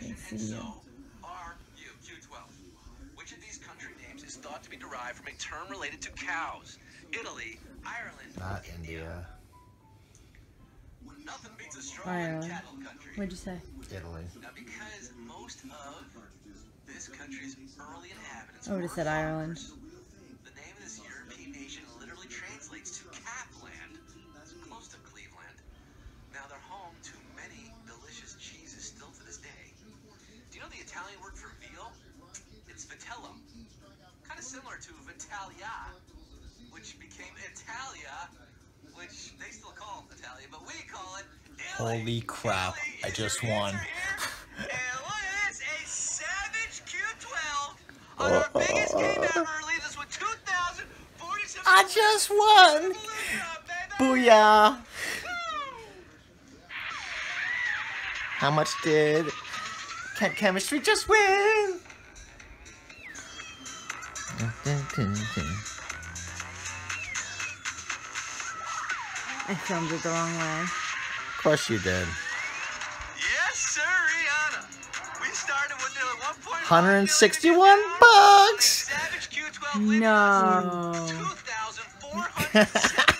can't see you. Which of these country names is thought to be derived from a term related to cows? Italy, Ireland, not India. Nothing beats a strong cattle country. What'd you say? Italy. Now, because most of this country's early inhabitants were farmers, the name of this European nation literally translates to Capland. That's close to Cleveland. Now they're home to many delicious cheeses still to this day. Do you know the Italian word for veal? It's vitellum. Kind of similar to Vitalia, which became Italia, which they still call Italia, but we call it Italy. Holy crap, I just won. And what is a savage Q12 on our biggest game ever? Leaves us with 2,047. I just won! Booyah! How much did Kent Chemistry just win? I filmed it the wrong way. Of course you did. Yes, sir, Rihanna. We started with nearly 161 bucks. Savage Q12 no. 2,400.